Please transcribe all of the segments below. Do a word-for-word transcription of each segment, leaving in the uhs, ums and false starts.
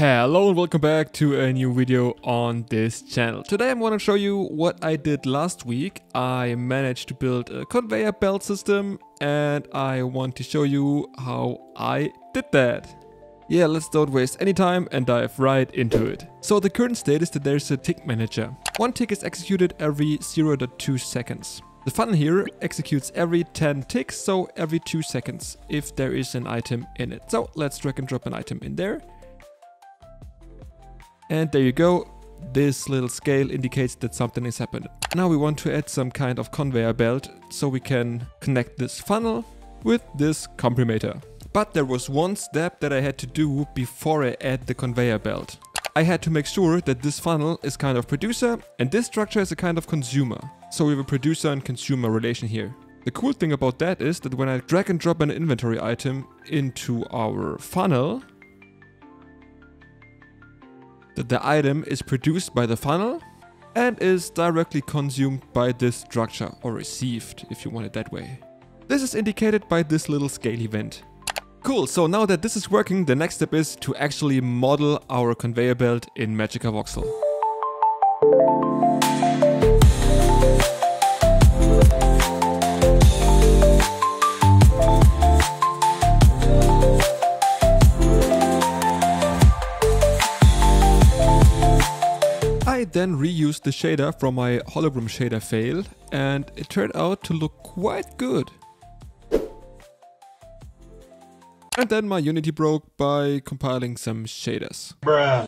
Hello and welcome back to a new video on this channel. Today I'm going to show you what I did last week. I managed to build a conveyor belt system and I want to show you how I did that. Yeah, let's don't waste any time and dive right into it. So the current state is that there's a tick manager. One tick is executed every zero point two seconds. The funnel here executes every ten ticks, so every two seconds if there is an item in it. So let's drag and drop an item in there. And there you go, this little scale indicates that something has happened. Now we want to add some kind of conveyor belt, so we can connect this funnel with this comprimator. But there was one step that I had to do before I add the conveyor belt. I had to make sure that this funnel is kind of producer and this structure is a kind of consumer. So we have a producer and consumer relation here. The cool thing about that is that when I drag and drop an inventory item into our funnel, that the item is produced by the funnel and is directly consumed by this structure, or received if you want it that way. This is indicated by this little scale event. Cool, so now that this is working, the next step is to actually model our conveyor belt in Magica Voxel. I then reused the shader from my hologram shader fail and it turned out to look quite good. And then my Unity broke by compiling some shaders. Bruh.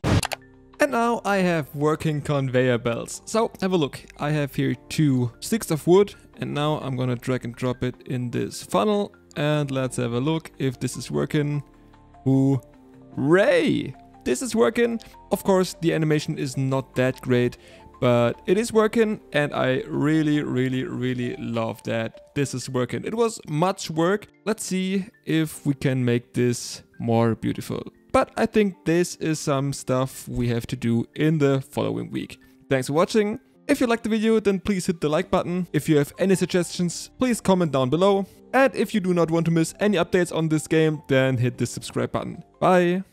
And now I have working conveyor belts. So have a look. I have here two sticks of wood and now I'm gonna drag and drop it in this funnel and let's have a look if this is working. Hooray! This is working. Of course, the animation is not that great, but it is working and I really, really, really love that this is working. It was much work. Let's see if we can make this more beautiful. But I think this is some stuff we have to do in the following week. Thanks for watching. If you liked the video, then please hit the like button. If you have any suggestions, please comment down below. And if you do not want to miss any updates on this game, then hit the subscribe button. Bye.